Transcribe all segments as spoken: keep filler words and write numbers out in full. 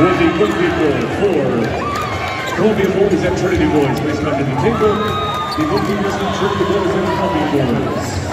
was the bookkeeper for Columbia Boys and Trinity Boys. Please come to the table. The bookkeepers and Trinity Boys and Columbia Boys.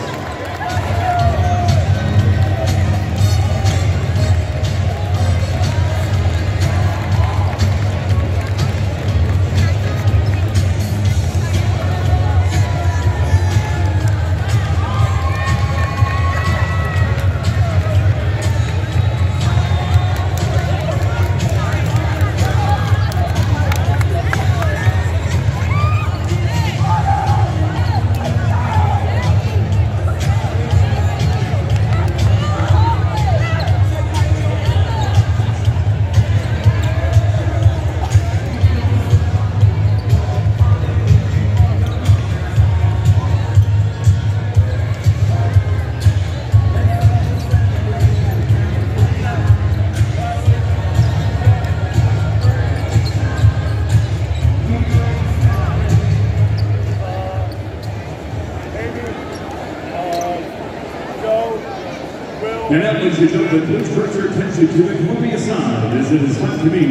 And that means you jump the please first your attention to the Columbia side as it is left to be.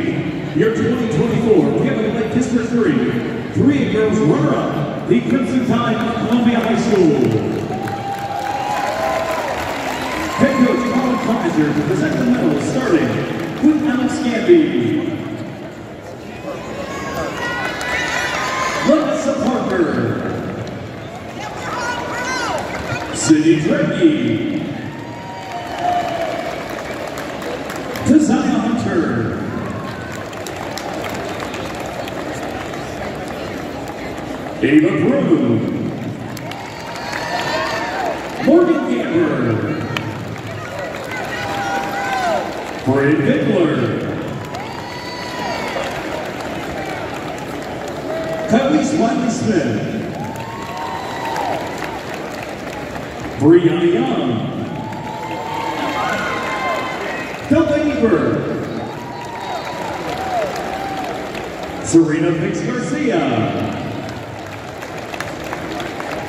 Year twenty twenty-four, we have an elite District three, three girls runner-up, the Crimson Tide of Columbia High School. Head coach Colin Kaiser to present the medal starting with Alex Gamby. Lisa Parker. Sydney Dredge. Ava Brew, Morgan Gambler, Fred Bickler, Kylie Wiley-Smith, Brianna Young, Delta Ebert, Serena Fix Garcia,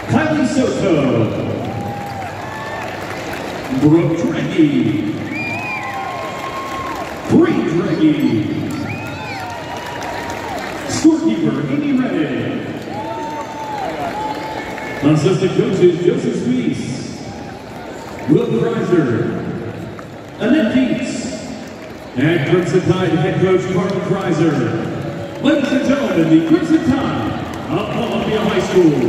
Kylie Soto, Brooke Draghi, Bree Draghi, scorekeeper Amy Reddick, assistant coaches Joseph Spies, Will Kreiser, Annette Dietz, and Crimson Tide head coach Carter Kreiser. Ladies and gentlemen, the Crimson Tide of Columbia High School.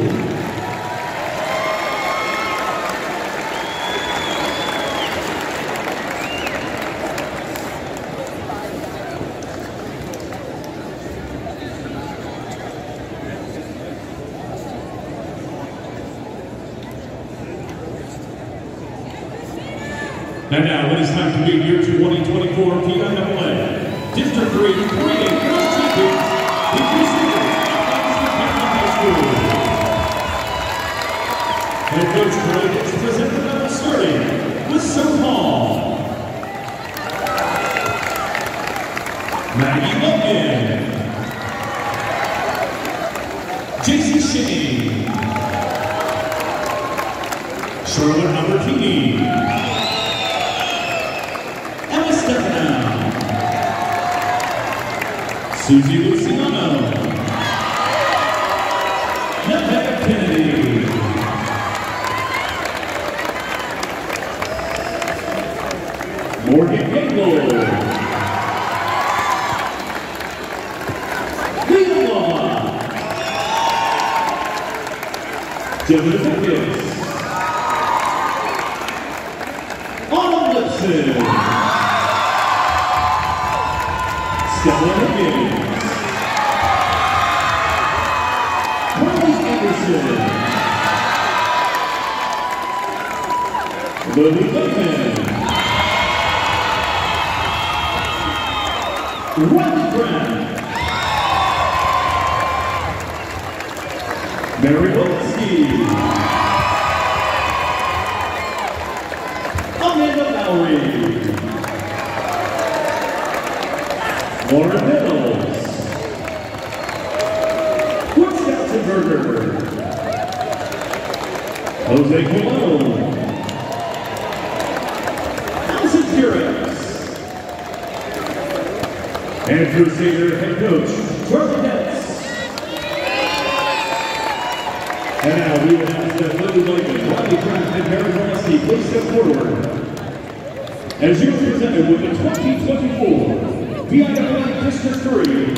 And now it is time to be year twenty twenty-four P I A A District three, three and girls champions, the Crusaders High School. Head coach Troy gets to present the medal starting with Sue Hall, Maggie Logan, Jason Shane, Charlotte Albertini, Susie Luciano, Nevada Kennedy. Morgan Gable, Lena Law, Jimmy Vickers, Autumn Lipson, Stella Higgins, Carly Anderson, Lily Lehman, Riley Brown, Mary Wolski, Amanda Lowry, Laura Mills, Brooks Katzenberger, Jose Colon, Allison Furious, Andrew Sager, head coach for cadets. And now we will have Steph Lily Lincoln, Rodney Kraft, and Harry Morrissey. Please step forward as you are presented with the twenty twenty-four P I A A District three